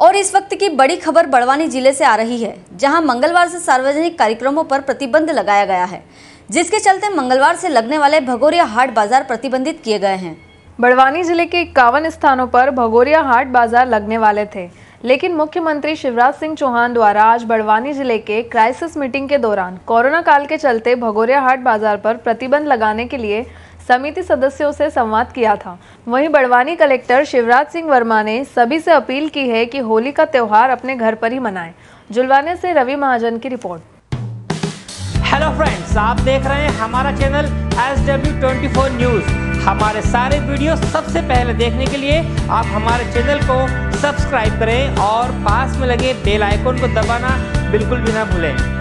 और इस वक्त की बड़ी खबर बड़वानी जिले से आ रही है, जहां मंगलवार से सार्वजनिक कार्यक्रमों पर प्रतिबंध लगाया गया है, जिसके चलते मंगलवार से लगने वाले भगोरिया हाट बाजार प्रतिबंधित किए गए हैं। बड़वानी जिले के 51 स्थानों पर भगोरिया हाट बाजार लगने वाले थे, लेकिन मुख्यमंत्री शिवराज सिंह चौहान द्वारा आज बड़वानी जिले के क्राइसिस मीटिंग के दौरान कोरोना काल के चलते भगोरिया हाट बाजार पर प्रतिबंध लगाने के लिए समिति सदस्यों से संवाद किया था। वहीं बड़वानी कलेक्टर शिवराज सिंह वर्मा ने सभी से अपील की है कि होली का त्यौहार अपने घर पर ही मनाएं। जुलवानिया से रवि महाजन की रिपोर्ट। हेलो फ्रेंड्स, आप देख रहे हैं हमारा चैनल SW24 न्यूज। हमारे सारे वीडियो सबसे पहले देखने के लिए आप हमारे चैनल को सब्सक्राइब करें और पास में लगे बेल आइकन को दबाना बिल्कुल भी ना भूलें।